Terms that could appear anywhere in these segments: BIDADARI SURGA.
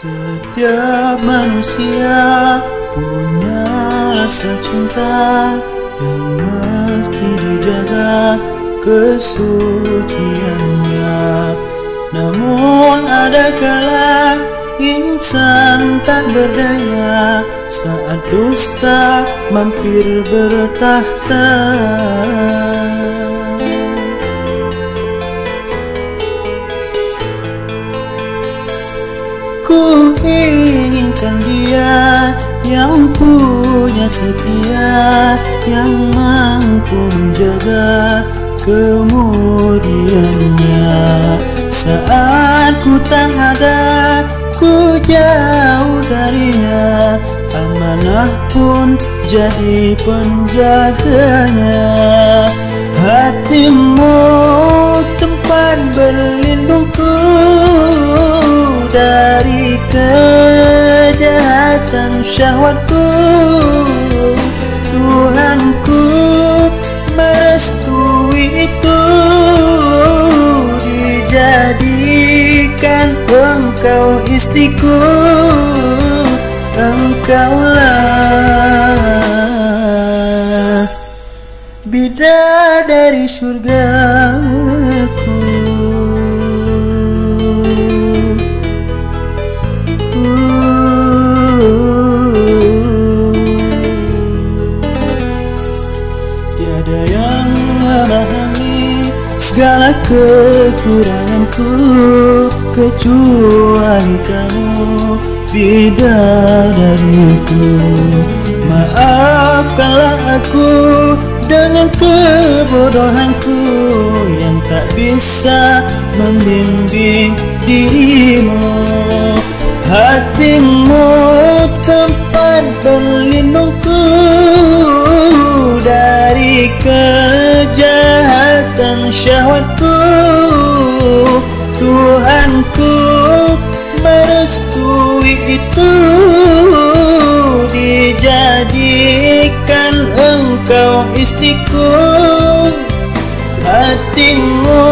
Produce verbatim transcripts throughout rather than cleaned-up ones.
Setiap manusia punya rasa cinta yang mesti dijaga kesuciannya. Namun ada kala insan tak berdaya saat dusta mampir bertahta. Ku inginkan dia yang punya setia, yang mampu menjaga kemuliaannya. Saat ku tak ada, ku jauh darinya, amanah pun jadi penjaganya. Hatimu tempat berlindungku dari kejahatan syahwatku. Tuhanku merestui itu, dijadikan engkau istriku. Engkaulah bidadari surgaku. Tiada yang memahami segala kekuranganku kecuali kamu, bidadariku. Maafkanlah aku dengan kebodohanku yang tak bisa membimbing dirimu. Hatimu tempat berlindungku dari kejahatan syahwatku. Tuhanku merestui itu, dijadikan engkau istriku. Hatimu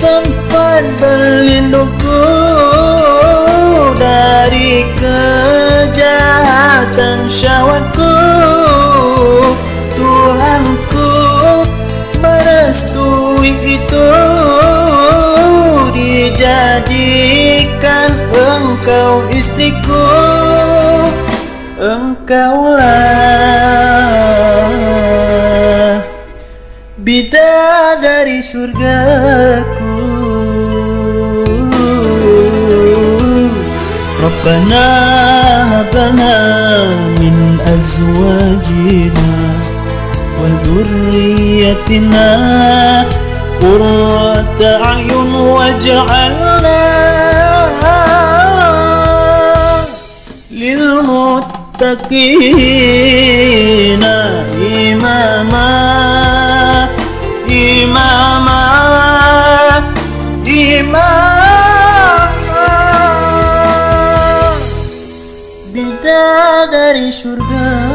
tempat berlindungku dari kejahatan syahwatku. Tuhanku merestui itu, dijadikan engkau istriku. Engkaulah bidadari surgaku. Rabbana habana min azwajina wa dhurriyyatina qurrata a'yun waj'alna lil muttaqina imama. Imama imama bidadari surga.